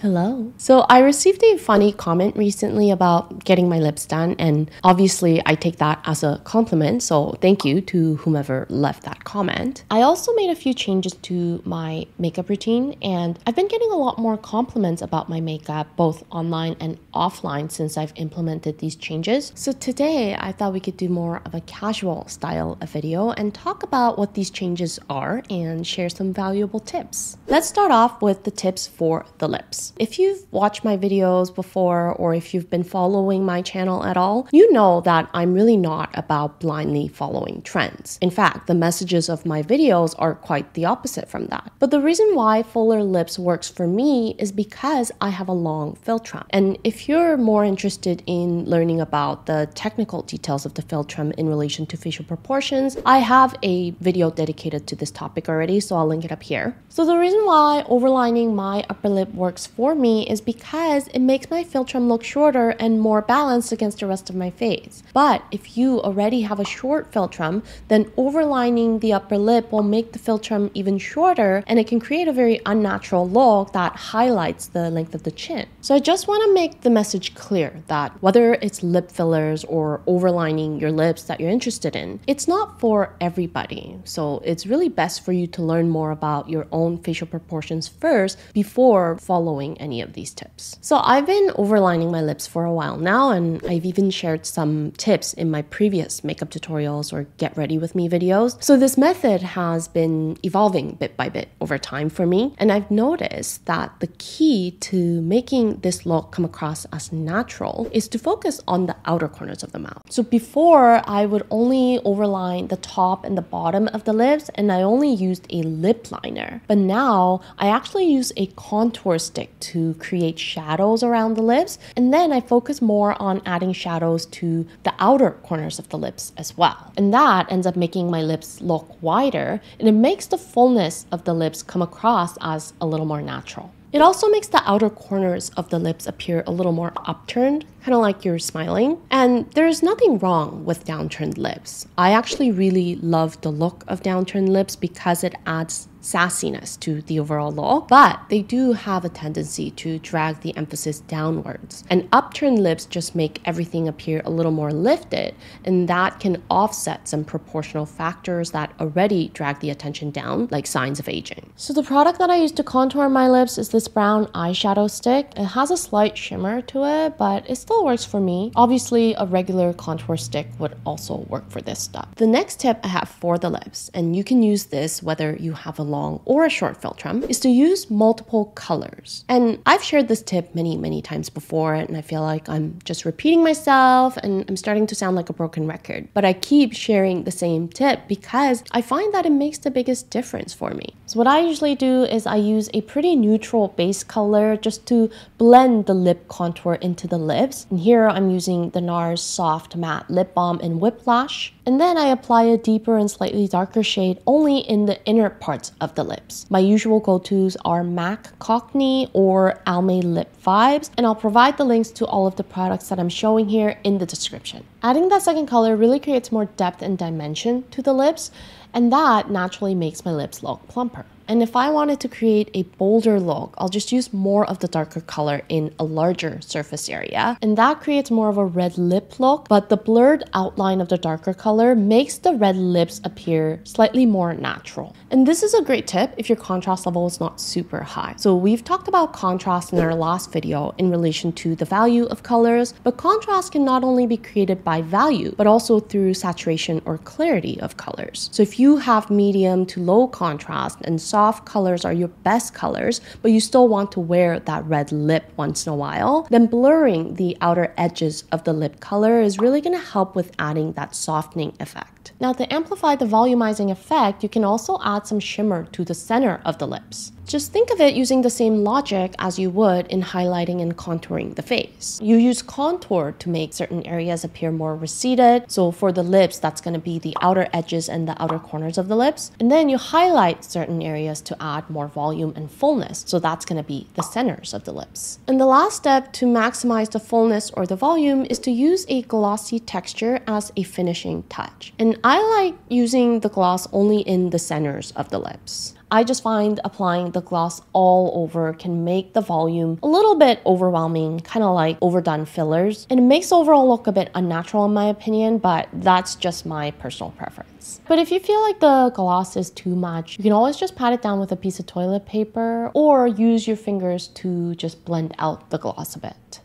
Hello. So I received a funny comment recently about getting my lips done, and obviously I take that as a compliment, so thank you to whomever left that comment. I also made a few changes to my makeup routine, and I've been getting a lot more compliments about my makeup both online and offline since I've implemented these changes. So today I thought we could do more of a casual style of video and talk about what these changes are and share some valuable tips. Let's start off with the tips for the lips. If you've watched my videos before, or if you've been following my channel at all, you know that I'm really not about blindly following trends. In fact, the messages of my videos are quite the opposite from that. But the reason why fuller lips works for me is because I have a long fill trim. And if you're more interested in learning about the technical details of the fill trim in relation to facial proportions, I have a video dedicated to this topic already, so I'll link it up here. So the reason why overlining my upper lip works for me is because it makes my fill trim look shorter and more balanced against the rest of my face. But if you already have a short fill trim, then overlining the upper lip will make the fill trim even shorter, and it can create a very unnatural look that highlights the length of the chin. So I just want to make the message clear that whether it's lip fillers or overlining your lips that you're interested in, it's not for everybody. So it's really best for you to learn more about your own facial proportions first before following any of these tips. So I've been overlining my lips for a while now, and I've even shared some tips in my previous makeup tutorials or get ready with me videos. So this method has been evolving bit by bit over time for me, and I've noticed that the key to making this look come across as natural is to focus on the outer corners of the mouth. So before, I would only overline the top and the bottom of the lips, and I only used a lip liner. But now I actually use a contour stick to create shadows around the lips, and then I focus more on adding shadows to the outer corners of the lips as well. And that ends up making my lips look wider, and it makes the fullness of the lips come across as a little more natural. It also makes the outer corners of the lips appear a little more upturned, kind of like you're smiling. And there's nothing wrong with downturned lips. I actually really love the look of downturned lips because it adds sassiness to the overall look, but they do have a tendency to drag the emphasis downwards. And upturned lips just make everything appear a little more lifted, and that can offset some proportional factors that already drag the attention down, like signs of aging. So the product that I use to contour my lips is this brown eyeshadow stick. It has a slight shimmer to it, but it still works for me. Obviously, a regular contour stick would also work for this stuff. The next tip I have for the lips, and you can use this whether you have a long or a short fill trim, is to use multiple colors. And I've shared this tip many times before, and I feel like I'm just repeating myself and I'm starting to sound like a broken record, but I keep sharing the same tip because I find that it makes the biggest difference for me. So what I usually do is I use a pretty neutral base color just to blend the lip contour into the lips. And here I'm using the NARS Soft Matte Lip Balm in Whiplash. And then I apply a deeper and slightly darker shade only in the inner parts of the lips. My usual go-tos are MAC Cockney or Almay LipVibes, and I'll provide the links to all of the products that I'm showing here in the description. Adding that second color really creates more depth and dimension to the lips, and that naturally makes my lips look plumper. And if I wanted to create a bolder look, I'll just use more of the darker color in a larger surface area. And that creates more of a red lip look, but the blurred outline of the darker color makes the red lips appear slightly more natural. And this is a great tip if your contrast level is not super high. So we've talked about contrast in our last video in relation to the value of colors, but contrast can not only be created by value, but also through saturation or clarity of colors. So if you have medium to low contrast and soft colors are your best colors, but you still want to wear that red lip once in a while, then blurring the outer edges of the lip color is really going to help with adding that softening effect. Now, to amplify the volumizing effect, you can also add some shimmer to the center of the lips. Just think of it using the same logic as you would in highlighting and contouring the face. You use contour to make certain areas appear more receded. So for the lips, that's going to be the outer edges and the outer corners of the lips. And then you highlight certain areas to add more volume and fullness. So that's going to be the centers of the lips. And the last step to maximize the fullness or the volume is to use a glossy texture as a finishing touch. And I like using the gloss only in the centers of the lips. I just find applying the gloss all over can make the volume a little bit overwhelming, kind of like overdone fillers. And it makes the overall look a bit unnatural in my opinion, but that's just my personal preference. But if you feel like the gloss is too much, you can always just pat it down with a piece of toilet paper or use your fingers to just blend out the gloss a bit.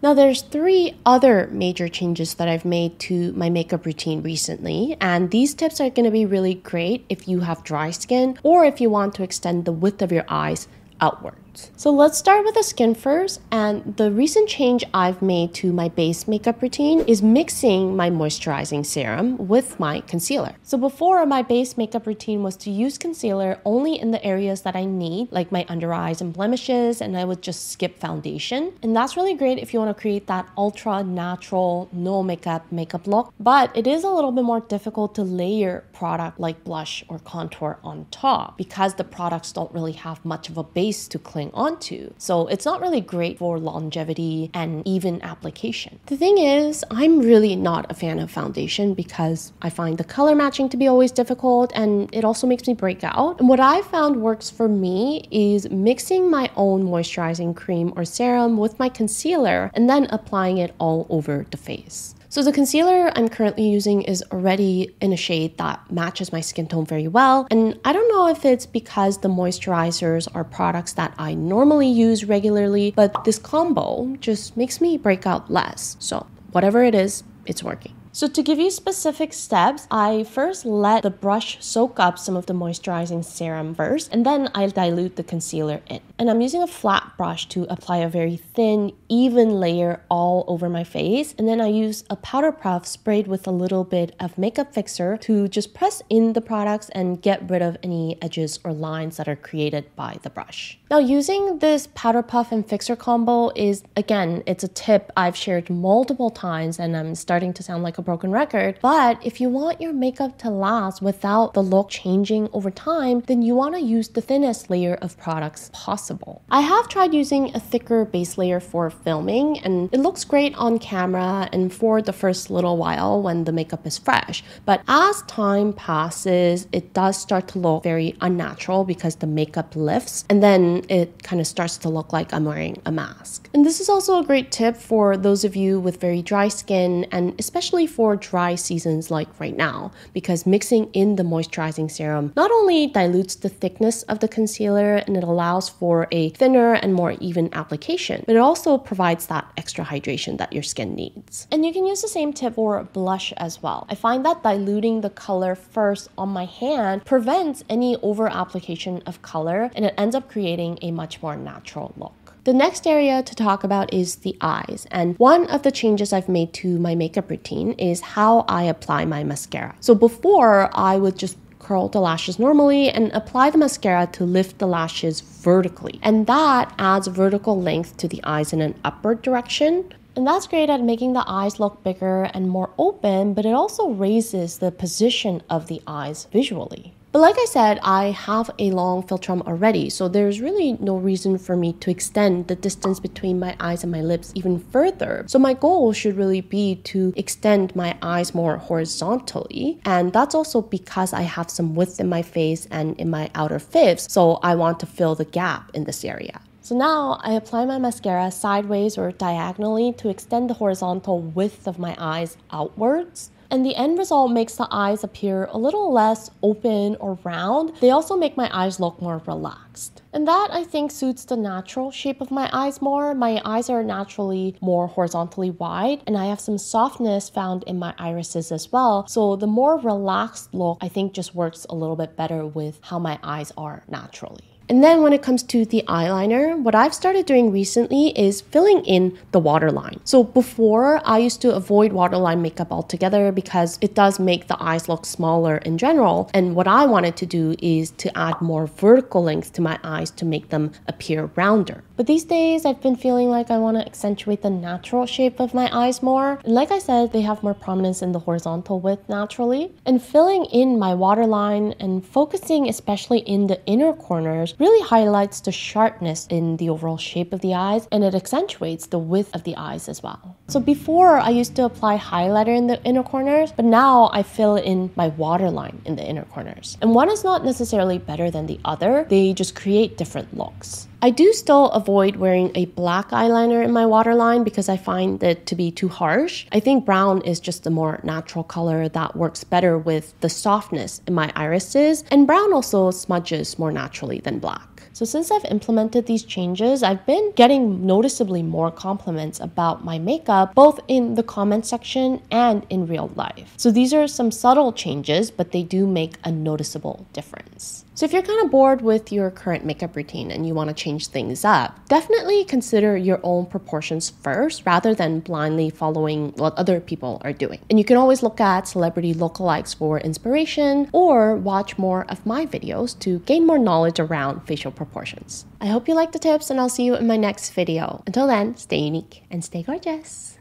Now there's three other major changes that I've made to my makeup routine recently, and these tips are going to be really great if you have dry skin or if you want to extend the width of your eyes outwards. So let's start with the skin first, and the recent change I've made to my base makeup routine is mixing my moisturizing serum with my concealer. So before, my base makeup routine was to use concealer only in the areas that I need, like my under eyes and blemishes, and I would just skip foundation. And that's really great if you want to create that ultra natural, no makeup look, but it is a little bit more difficult to layer product like blush or contour on top because the products don't really have much of a base to cling onto. So it's not really great for longevity and even application. The thing is, I'm really not a fan of foundation because I find the color matching to be always difficult, and it also makes me break out. And what I found works for me is mixing my own moisturizing cream or serum with my concealer and then applying it all over the face. So the concealer I'm currently using is already in a shade that matches my skin tone very well, and I don't know if it's because the moisturizers are products that I normally use regularly, but this combo just makes me break out less. So whatever it is, it's working. So to give you specific steps, I first let the brush soak up some of the moisturizing serum first, and then I dilute the concealer in. And I'm using a flat brush to apply a very thin, even layer all over my face. And then I use a powder puff sprayed with a little bit of makeup fixer to just press in the products and get rid of any edges or lines that are created by the brush. Now, using this powder puff and fixer combo is, again, it's a tip I've shared multiple times, and I'm starting to sound like a broken record, but if you want your makeup to last without the look changing over time, then you want to use the thinnest layer of products possible. I have tried using a thicker base layer for filming, and it looks great on camera and for the first little while when the makeup is fresh, but as time passes, it does start to look very unnatural because the makeup lifts, and then it kind of starts to look like I'm wearing a mask. And this is also a great tip for those of you with very dry skin, and especially for dry seasons like right now, because mixing in the moisturizing serum not only dilutes the thickness of the concealer and it allows for a thinner and more even application, but it also provides that extra hydration that your skin needs. And you can use the same tip for blush as well. I find that diluting the color first on my hand prevents any over application of color, and it ends up creating a much more natural look. The next area to talk about is the eyes, and one of the changes I've made to my makeup routine is how I apply my mascara. So before, I would just curl the lashes normally and apply the mascara to lift the lashes vertically, and that adds vertical length to the eyes in an upward direction. And that's great at making the eyes look bigger and more open, but it also raises the position of the eyes visually. But like I said, I have a long philtrum already, so there's really no reason for me to extend the distance between my eyes and my lips even further. So my goal should really be to extend my eyes more horizontally, and that's also because I have some width in my face and in my outer fifths, so I want to fill the gap in this area. So now I apply my mascara sideways or diagonally to extend the horizontal width of my eyes outwards. And the end result makes the eyes appear a little less open or round. They also make my eyes look more relaxed. And that, I think, suits the natural shape of my eyes more. My eyes are naturally more horizontally wide, and I have some softness found in my irises as well. So the more relaxed look, I think, just works a little bit better with how my eyes are naturally. And then when it comes to the eyeliner, what I've started doing recently is filling in the waterline. So before, I used to avoid waterline makeup altogether because it does make the eyes look smaller in general. And what I wanted to do is to add more vertical length to my eyes to make them appear rounder. But these days, I've been feeling like I want to accentuate the natural shape of my eyes more. And like I said, they have more prominence in the horizontal width naturally. And filling in my waterline and focusing especially in the inner corners really highlights the sharpness in the overall shape of the eyes, and it accentuates the width of the eyes as well. So before, I used to apply highlighter in the inner corners, but now I fill in my waterline in the inner corners. And one is not necessarily better than the other, they just create different looks. I do still avoid wearing a black eyeliner in my waterline because I find it to be too harsh. I think brown is just a more natural color that works better with the softness in my irises, and brown also smudges more naturally than black. So since I've implemented these changes, I've been getting noticeably more compliments about my makeup, both in the comment section and in real life. So these are some subtle changes, but they do make a noticeable difference. So if you're kind of bored with your current makeup routine and you want to change things up, definitely consider your own proportions first rather than blindly following what other people are doing. And you can always look at celebrity lookalikes for inspiration or watch more of my videos to gain more knowledge around facial proportions. I hope you liked the tips, and I'll see you in my next video. Until then, stay unique and stay gorgeous.